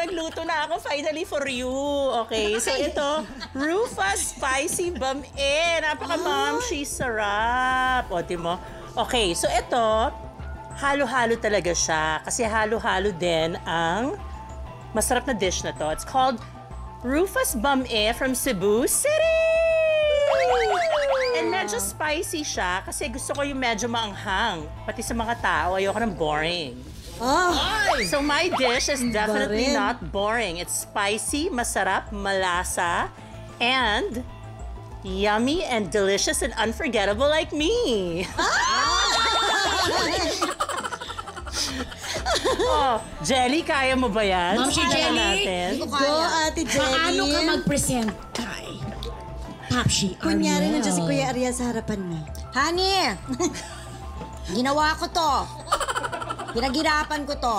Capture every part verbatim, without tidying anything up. nagluto na ako finally for you. Okay, so ito, Ruffa Spicy Bam'e. Napaka-mom, oh. She's sarap. O, timo. Okay, so ito, halo-halo talaga siya. Kasi halo-halo din ang masarap na dish na to. It's called Ruffa's Bam'e from Cebu City. And medyo spicy siya kasi gusto ko yung medyo maanghang. Pati sa mga tao, ayoko ng boring. Oh. So my dish is definitely not boring. It's spicy, masarap, malasa, and yummy and delicious and unforgettable like me. Oh, Jelly, kaya mo ba yan? Ma'am, si Jelly, hindi ko kaya. Go, Ate Jelly. Paano ka mag-present? Papshi, Ariel. Kunyari na dyan si Kuya Ariel sa harapan mo. Honey! Ginawa ko to. Pinagirapan ko to.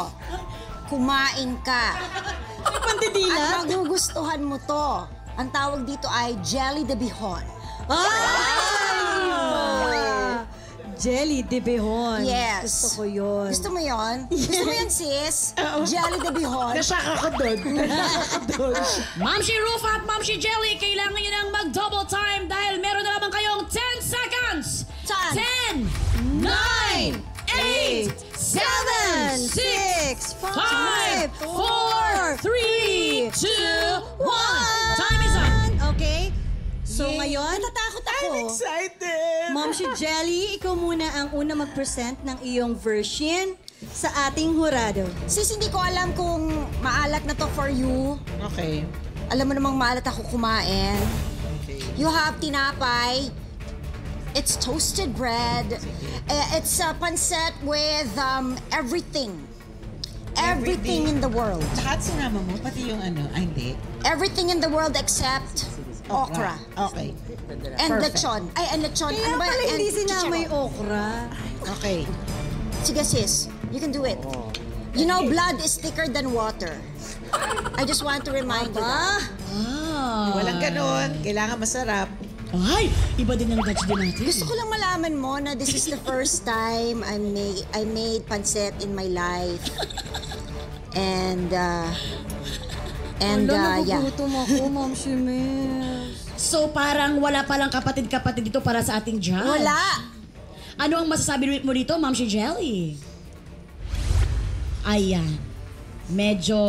Kumain ka. Pantidila? At magugustuhan mo to. Ang tawag dito ay Gelli De Belen. Ah! Oh! Gelli De Belen. Yes. Gusto ko yun. Gusto mo yun? Yes. Gusto mo yun, sis? Uh-oh. Gelli De Belen. Nasaka ka doon. Nasaka ka doon. Ma'am si Ruffa at Ma'am si Jelly, kailangan nyo nang mag-double time dahil meron na naman kayong ten seconds. ten, nine, eight, seven, six, five, four, three, two, one. Time is up. Okay. So yay. Ngayon, natatakot ako. I'm excited. Mom, si Jelly, ikaw muna ang una mag-present ng iyong version sa ating hurado. Sis, hindi ko alam kung maalat na to for you. Okay. Alam mo namang maalat ako kumain. Okay. You have tinapay. It's toasted bread. Uh, it's a uh, pancit with um, everything. Everything. Everything in the world. Lahat sinama mo, pati yung ano, ay hindi. Everything in the world except okra. Okay. And lechon. Ay, and lechon. Kaya ano ba? Pala hindi sinama yung okra. Okay. Sige sis, you can do it. Oh. You know, blood is thicker than water. I just want to remind you that. Ah. Walang ganun. Kailangan masarap. Ay! Iba din ang Dutch din natin. Gusto ko lang malaman mo na this is the first time I made, I made pancit in my life. And, uh... And, uh, yeah. Wala, nagugutom ako, Ma'am Shimes. So, parang wala palang kapatid-kapatid dito para sa ating judge. Wala! Ano ang masasabi mo dito, Ma'am si Jelly? Ayan. Medyo...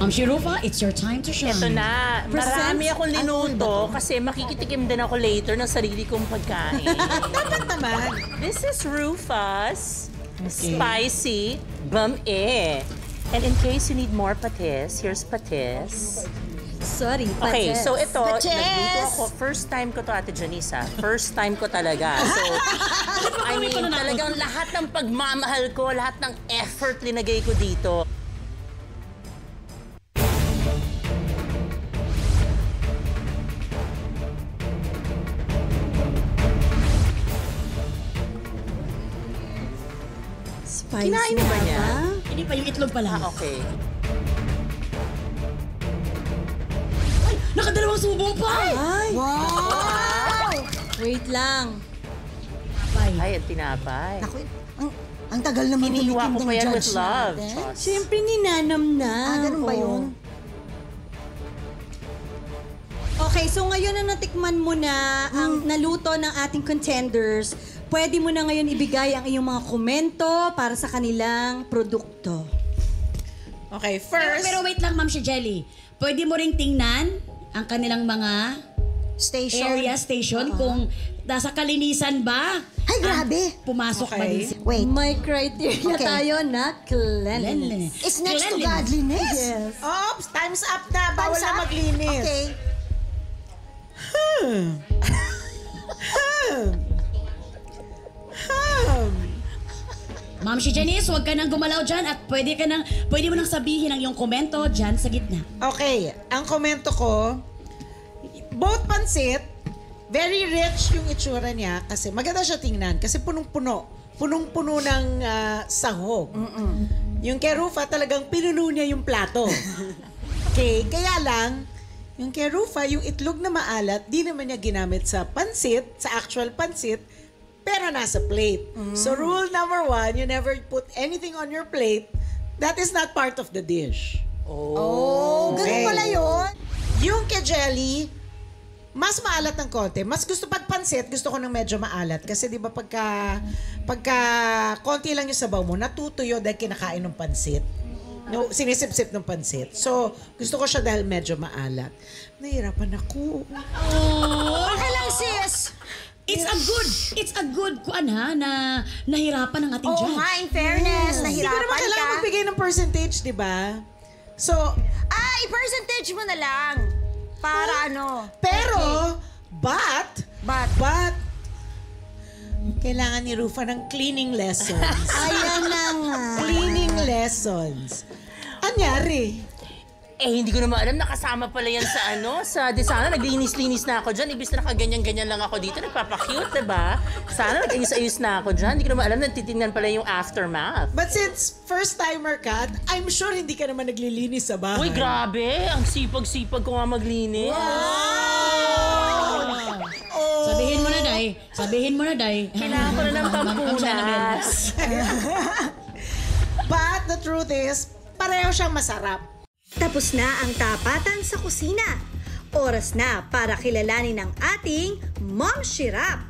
Ma'am si Ruffa, it's your time to shine. Ito na. Marami akong linuto kasi makikitikim din ako later ng sarili kong pagkain. Dapat naman. This is Ruffa's Spicy Bam'e. And in case you need more patis, here's patis. Sorry, patis. Okay, so ito, nagluto ako. First time ko to, Ate Janisa. First time ko talaga. So, I mean, talagang lahat ng pagmamahal ko, lahat ng effort linagay ko dito. Kinain mo ba niya? Hindi pa, yung itlog pala. Ah, okay. Ay! Nakadalawang subong pa! Ay! Wow! Wow! Wait lang. Tinapay. Ay, ang tinapay. Naku, ang, ang tagal naman tumikim ng judge natin. With love. Siyempre, ninanam na. Ah, ganun ba yun? Okay, so ngayon na natikman mo na hmm. ang naluto ng ating contenders. Pwede mo na ngayon ibigay ang iyong mga komento para sa kanilang produkto. Okay, first... Pero, pero wait lang, Ma'am si Jelly. Pwede mo ring tingnan ang kanilang mga... Station. Area station, uh-huh. Kung nasa kalinisan ba. Ay, grabe! Pumasok okay. Ba rin siya. Wait. May criteria okay. Tayo na cleanliness. It's next cleanliness. To godliness. Yes. Oops, time's up na. Bawal na maglinis. Okay. Hmm. Hmm. Ma'am si Janice, huwag ka nang gumalaw dyan at pwede, ka nang, pwede mo nang sabihin ang iyong komento dyan sa gitna. Okay, ang komento ko, both pancit, very rich yung itsura niya kasi maganda siya tingnan kasi punong-puno. Punong-puno ng uh, sahog. Mm-mm. Yung kay Ruffa talagang pinuno niya yung plato. Okay, kaya lang, yung kay Ruffa, yung itlog na maalat, di naman niya ginamit sa pancit, sa actual pancit, pero nasa plate. Mm. So rule number one, you never put anything on your plate That is not part of the dish. Oh, oh okay. Ganun pala yun. Yung ke-jelly, mas maalat ng konti. Mas gusto pag pansit, gusto ko ng medyo maalat. Kasi di ba pagka, pagka konti lang yung sabaw mo, natutuyo dahil kinakain ng pansit. No, sinisip-sip ng pansit. So, gusto ko siya dahil medyo maalat. Nahirapan ako. Oh, okay lang sis. It's a good, it's a good kuan ha, na nahirapan ang ating judge. Oh nga, in fairness, yes. Nahirapan ka. Hindi ko naman kailangan magbigay ng percentage, di ba? So, ah, i-percentage mo na lang. Para ano? Pero, okay. but, but, but, kailangan ni Ruffa ng cleaning lessons. Ayan na nga. Cleaning lessons. Anyari? Eh, hindi ko naman alam. Nakasama pala yan sa ano, sa di sana naglinis-linis na ako dyan. Ibis na nakaganyan-ganyan lang ako dito. Nagpapakute, diba? Sana nag-ayos-ayos na ako dyan. Hindi ko naman alam. Natitingnan pala yung aftermath. But since first-timer ka, I'm sure hindi ka naman naglilinis sa bahay. Uy, grabe! Ang sipag-sipag ko nga maglinis. Wow! Oh. Sabihin mo na, Day. Sabihin mo na, Day. Kailangan ko na ng pampunas. But the truth is, pareho siyang masarap. Tapos na ang tapatan sa kusina. Oras na para kilalanin ang ating Mom Shirap.